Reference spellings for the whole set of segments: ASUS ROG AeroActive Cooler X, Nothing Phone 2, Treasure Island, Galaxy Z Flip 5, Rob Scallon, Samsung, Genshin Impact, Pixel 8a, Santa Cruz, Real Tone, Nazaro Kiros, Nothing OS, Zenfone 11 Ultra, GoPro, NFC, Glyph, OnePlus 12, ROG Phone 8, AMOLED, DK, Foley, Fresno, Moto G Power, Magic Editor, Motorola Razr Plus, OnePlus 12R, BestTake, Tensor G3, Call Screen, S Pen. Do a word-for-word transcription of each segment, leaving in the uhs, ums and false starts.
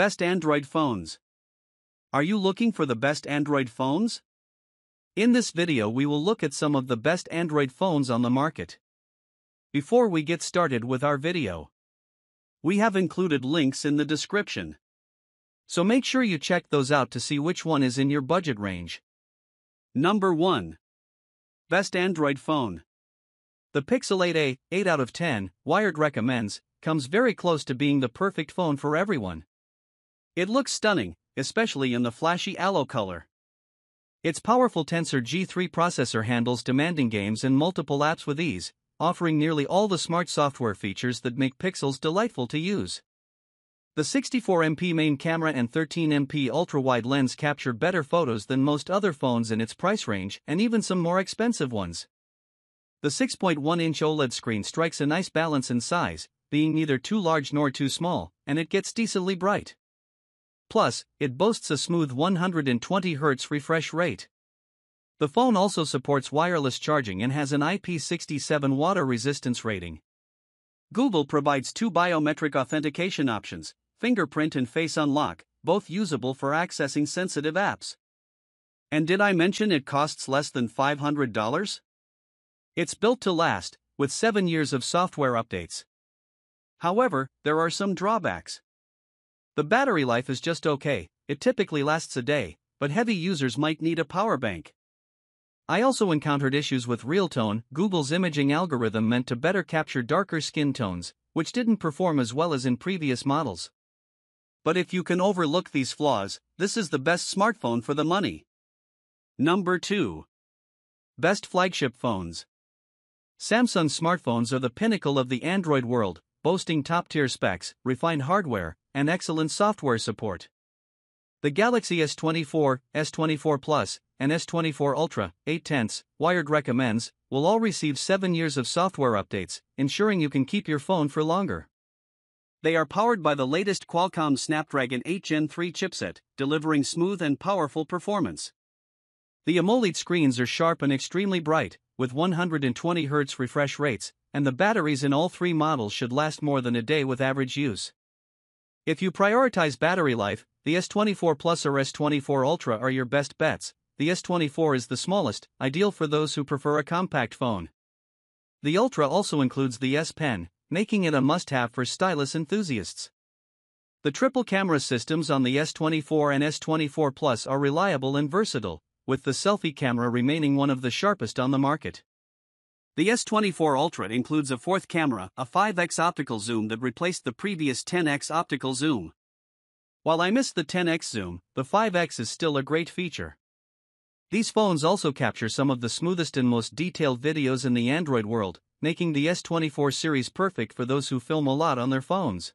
Best Android Phones. Are you looking for the best Android phones? In this video we will look at some of the best Android phones on the market. Before we get started with our video, we have included links in the description, so make sure you check those out to see which one is in your budget range. Number one. Best Android Phone. The Pixel eight A, eight out of ten, Wired recommends, comes very close to being the perfect phone for everyone. It looks stunning, especially in the flashy aloe color. Its powerful Tensor G three processor handles demanding games and multiple apps with ease, offering nearly all the smart software features that make Pixels delightful to use. The sixty-four megapixel main camera and thirteen megapixel ultra-wide lens capture better photos than most other phones in its price range, and even some more expensive ones. The six point one inch OLED screen strikes a nice balance in size, being neither too large nor too small, and it gets decently bright. Plus, it boasts a smooth one hundred twenty hertz refresh rate. The phone also supports wireless charging and has an I P six seven water resistance rating. Google provides two biometric authentication options, fingerprint and face unlock, both usable for accessing sensitive apps. And did I mention it costs less than five hundred dollars? It's built to last, with seven years of software updates. However, there are some drawbacks. The battery life is just okay, it typically lasts a day, but heavy users might need a power bank. I also encountered issues with Real Tone, Google's imaging algorithm meant to better capture darker skin tones, which didn't perform as well as in previous models. But if you can overlook these flaws, this is the best smartphone for the money. Number two. Best Flagship Phones. Samsung smartphones are the pinnacle of the Android world, boasting top-tier specs, refined hardware, and excellent software support. The Galaxy S twenty-four, S twenty-four Plus, and S twenty-four Ultra, eight tenths, Wired recommends, will all receive seven years of software updates, ensuring you can keep your phone for longer. They are powered by the latest Qualcomm Snapdragon eight gen three chipset, delivering smooth and powerful performance. The AMOLED screens are sharp and extremely bright, with one hundred twenty hertz refresh rates, and the batteries in all three models should last more than a day with average use. If you prioritize battery life, the S twenty-four Plus or S twenty-four Ultra are your best bets. The S twenty-four is the smallest, ideal for those who prefer a compact phone. The Ultra also includes the S Pen, making it a must-have for stylus enthusiasts. The triple camera systems on the S twenty-four and S twenty-four Plus are reliable and versatile, with the selfie camera remaining one of the sharpest on the market. The S twenty-four Ultra includes a fourth camera, a five X optical zoom that replaced the previous ten X optical zoom. While I missed the ten X zoom, the five X is still a great feature. These phones also capture some of the smoothest and most detailed videos in the Android world, making the S twenty-four series perfect for those who film a lot on their phones.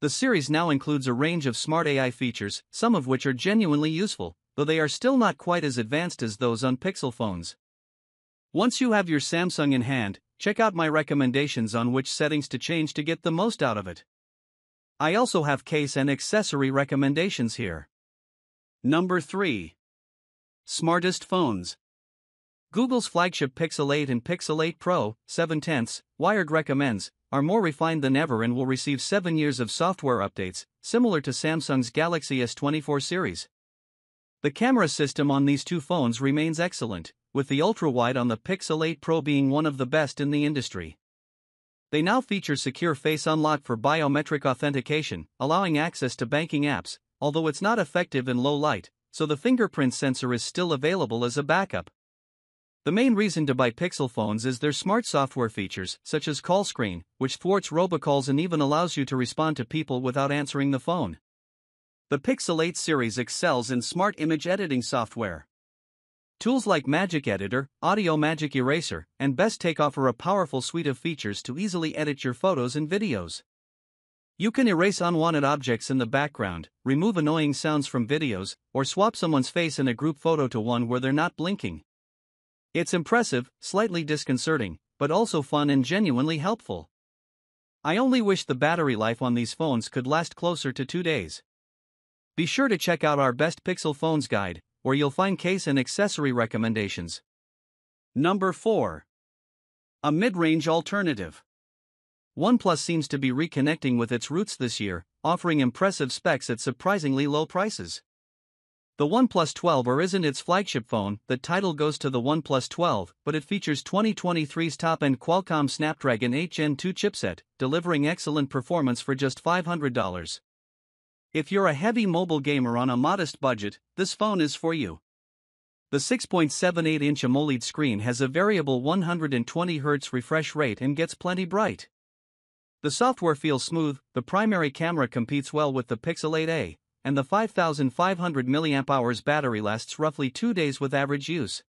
The series now includes a range of smart A I features, some of which are genuinely useful, though they are still not quite as advanced as those on Pixel phones. Once you have your Samsung in hand, check out my recommendations on which settings to change to get the most out of it. I also have case and accessory recommendations here. Number three. Smartest Phones. Google's flagship Pixel eight and Pixel eight Pro, seven tenths, Wired recommends, are more refined than ever and will receive seven years of software updates, similar to Samsung's Galaxy S twenty-four series. The camera system on these two phones remains excellent, with the ultra-wide on the Pixel eight Pro being one of the best in the industry. They now feature secure face unlock for biometric authentication, allowing access to banking apps, although it's not effective in low light, so the fingerprint sensor is still available as a backup. The main reason to buy Pixel phones is their smart software features, such as Call Screen, which thwarts robocalls and even allows you to respond to people without answering the phone. The Pixel eight series excels in smart image editing software. Tools like Magic Editor, Audio Magic Eraser, and BestTake offer a powerful suite of features to easily edit your photos and videos. You can erase unwanted objects in the background, remove annoying sounds from videos, or swap someone's face in a group photo to one where they're not blinking. It's impressive, slightly disconcerting, but also fun and genuinely helpful. I only wish the battery life on these phones could last closer to two days. Be sure to check out our Best Pixel Phones guide, where you'll find case and accessory recommendations. Number four. A mid-range alternative. OnePlus seems to be reconnecting with its roots this year, offering impressive specs at surprisingly low prices. The OnePlus twelve R isn't its flagship phone, the title goes to the OnePlus twelve, but it features twenty twenty-three's top-end Qualcomm Snapdragon eight gen two chipset, delivering excellent performance for just five hundred dollars. If you're a heavy mobile gamer on a modest budget, this phone is for you. The six point seven eight inch AMOLED screen has a variable one hundred twenty hertz refresh rate and gets plenty bright. The software feels smooth, the primary camera competes well with the Pixel eight A. And the five thousand five hundred milliamp hour battery lasts roughly two days with average use.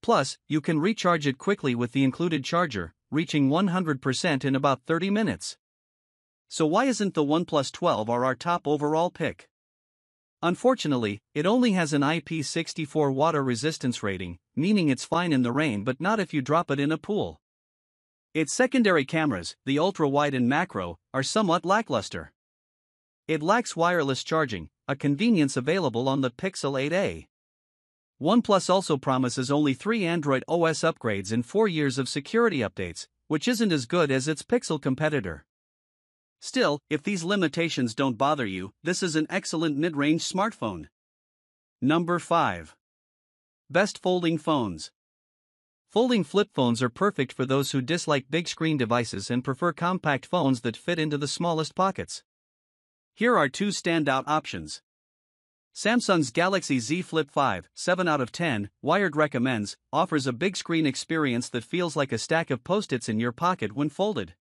Plus, you can recharge it quickly with the included charger, reaching one hundred percent in about thirty minutes. So why isn't the OnePlus twelve R our top overall pick? Unfortunately, it only has an I P six four water resistance rating, meaning it's fine in the rain but not if you drop it in a pool. Its secondary cameras, the ultra-wide and macro, are somewhat lackluster. It lacks wireless charging, a convenience available on the Pixel eight A. OnePlus also promises only three Android O S upgrades and four years of security updates, which isn't as good as its Pixel competitor. Still, if these limitations don't bother you, this is an excellent mid-range smartphone. Number five. Best folding phones. Folding flip phones are perfect for those who dislike big-screen devices and prefer compact phones that fit into the smallest pockets. Here are two standout options. Samsung's Galaxy Z Flip five, seven out of ten, Wired recommends, offers a big screen experience that feels like a stack of Post-its in your pocket when folded.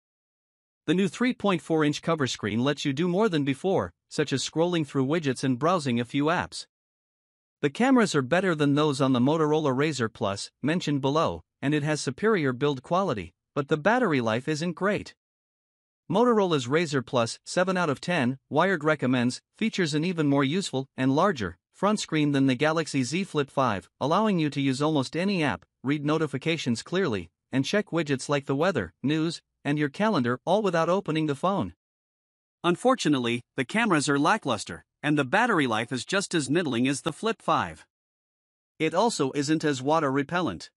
The new three point four inch cover screen lets you do more than before, such as scrolling through widgets and browsing a few apps. The cameras are better than those on the Motorola Razr Plus, mentioned below, and it has superior build quality, but the battery life isn't great. Motorola's Razr Plus, seven out of ten, Wired recommends, features an even more useful and larger front screen than the Galaxy Z Flip five, allowing you to use almost any app, read notifications clearly, and check widgets like the weather, news, and your calendar, all without opening the phone. Unfortunately, the cameras are lackluster, and the battery life is just as middling as the Flip five. It also isn't as water-repellent.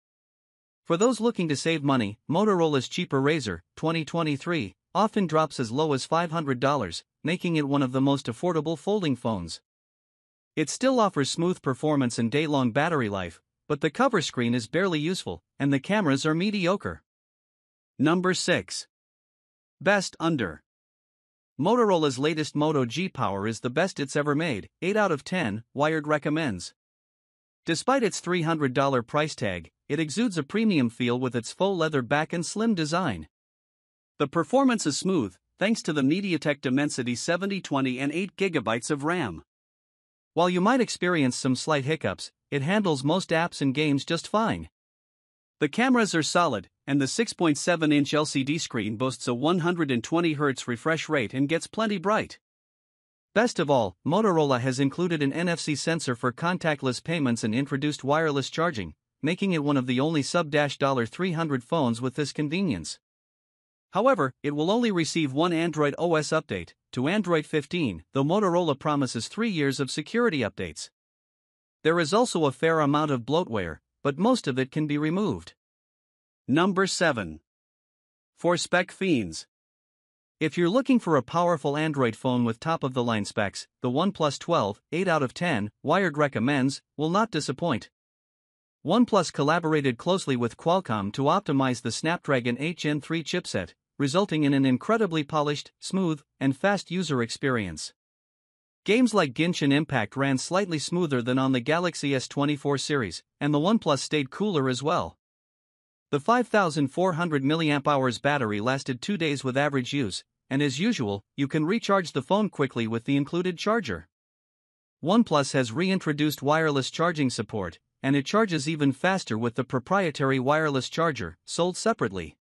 For those looking to save money, Motorola's cheaper Razr, twenty twenty-three, often drops as low as five hundred dollars, making it one of the most affordable folding phones. It still offers smooth performance and day-long battery life, but the cover screen is barely useful, and the cameras are mediocre. Number six. Best under. Motorola's latest Moto G Power is the best it's ever made, eight out of ten, Wired recommends. Despite its three hundred dollar price tag, it exudes a premium feel with its faux leather back and slim design. The performance is smooth, thanks to the MediaTek Dimensity seventy twenty and eight gigabytes of RAM. While you might experience some slight hiccups, it handles most apps and games just fine. The cameras are solid, and the six point seven inch L C D screen boasts a one hundred twenty hertz refresh rate and gets plenty bright. Best of all, Motorola has included an N F C sensor for contactless payments and introduced wireless charging, making it one of the only sub-three hundred dollar phones with this convenience. However, it will only receive one Android O S update, to Android fifteen, though Motorola promises three years of security updates. There is also a fair amount of bloatware, but most of it can be removed. Number seven. For spec fiends. If you're looking for a powerful Android phone with top-of-the-line specs, the OnePlus twelve, eight out of ten, Wired recommends, will not disappoint. OnePlus collaborated closely with Qualcomm to optimize the Snapdragon eight gen three chipset, resulting in an incredibly polished, smooth, and fast user experience. Games like Genshin Impact ran slightly smoother than on the Galaxy S twenty-four series, and the OnePlus stayed cooler as well. The five thousand four hundred milliamp hour battery lasted two days with average use, and as usual, you can recharge the phone quickly with the included charger. OnePlus has reintroduced wireless charging support, and it charges even faster with the proprietary wireless charger, sold separately.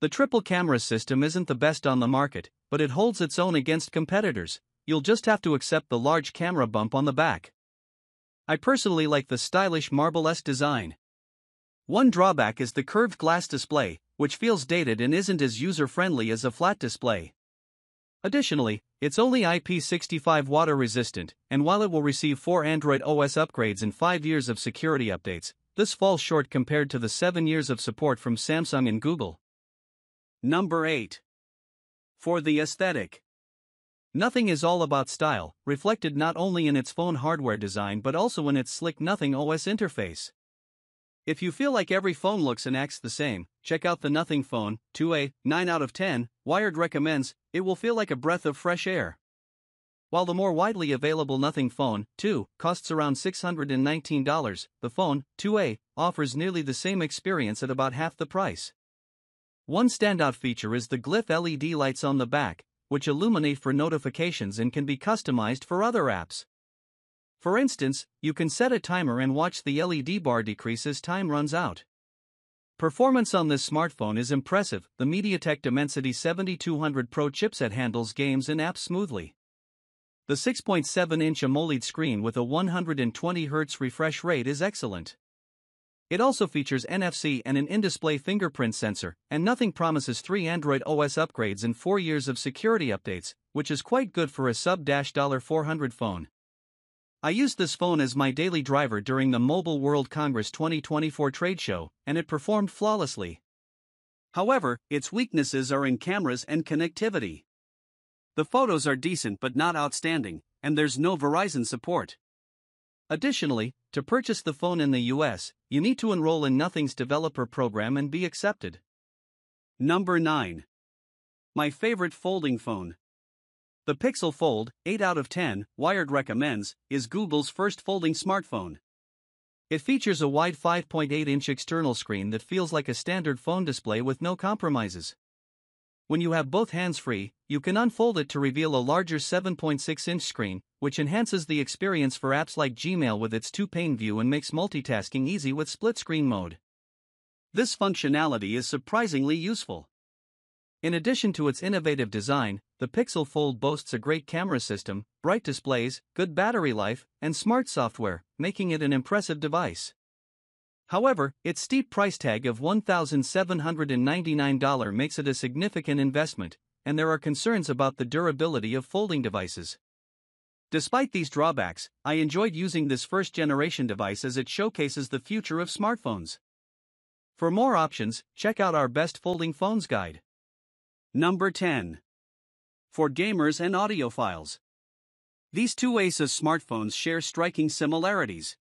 The triple camera system isn't the best on the market, but it holds its own against competitors. You'll just have to accept the large camera bump on the back. I personally like the stylish marble-esque design. One drawback is the curved glass display, which feels dated and isn't as user-friendly as a flat display. Additionally, it's only I P six five water resistant, and while it will receive four Android O S upgrades and five years of security updates, this falls short compared to the seven years of support from Samsung and Google. Number eight. For the aesthetic. Nothing is all about style, reflected not only in its phone hardware design but also in its slick Nothing O S interface. If you feel like every phone looks and acts the same, check out the Nothing Phone two A. nine out of ten, Wired recommends, it will feel like a breath of fresh air. While the more widely available Nothing Phone two costs around six hundred nineteen dollars, the Phone two A offers nearly the same experience at about half the price. One standout feature is the Glyph L E D lights on the back, which illuminate for notifications and can be customized for other apps. For instance, you can set a timer and watch the L E D bar decrease as time runs out. Performance on this smartphone is impressive. The MediaTek Dimensity seventy-two hundred Pro chipset handles games and apps smoothly. The six point seven inch AMOLED screen with a one hundred twenty hertz refresh rate is excellent. It also features N F C and an in-display fingerprint sensor, and Nothing promises three Android O S upgrades and four years of security updates, which is quite good for a sub-four hundred dollar phone. I used this phone as my daily driver during the Mobile World Congress twenty twenty-four trade show, and it performed flawlessly. However, its weaknesses are in cameras and connectivity. The photos are decent but not outstanding, and there's no Verizon support. Additionally, to purchase the phone in the U S, you need to enroll in Nothing's developer program and be accepted. Number nine. My favorite folding phone. The Pixel Fold, eight out of ten, Wired recommends, is Google's first folding smartphone. It features a wide five point eight inch external screen that feels like a standard phone display with no compromises. When you have both hands free, you can unfold it to reveal a larger seven point six inch screen, which enhances the experience for apps like Gmail with its two-pane view and makes multitasking easy with split-screen mode. This functionality is surprisingly useful. In addition to its innovative design, the Pixel Fold boasts a great camera system, bright displays, good battery life, and smart software, making it an impressive device. However, its steep price tag of one thousand seven hundred ninety-nine dollars makes it a significant investment, and there are concerns about the durability of folding devices. Despite these drawbacks, I enjoyed using this first-generation device as it showcases the future of smartphones. For more options, check out our Best Folding Phones guide. Number ten. For gamers and audiophiles. These two ASUS smartphones share striking similarities.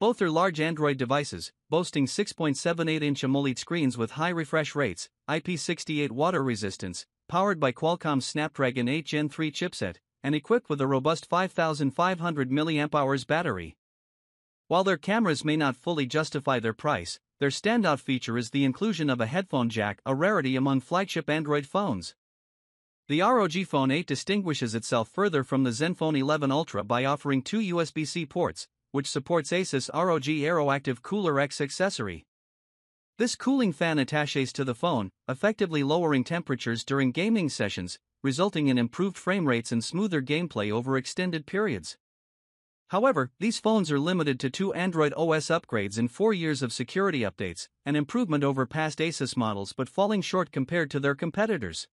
Both are large Android devices, boasting six point seven eight inch AMOLED screens with high refresh rates, I P six eight water resistance, powered by Qualcomm Snapdragon eight gen three chipset, and equipped with a robust five thousand five hundred milliamp hour battery. While their cameras may not fully justify their price, their standout feature is the inclusion of a headphone jack, a rarity among flagship Android phones. The R O G Phone eight distinguishes itself further from the Zenfone eleven Ultra by offering two U S B C ports, which supports ASUS R O G AeroActive Cooler X accessory. This cooling fan attaches to the phone, effectively lowering temperatures during gaming sessions, resulting in improved frame rates and smoother gameplay over extended periods. However, these phones are limited to two Android O S upgrades and four years of security updates, an improvement over past ASUS models but falling short compared to their competitors.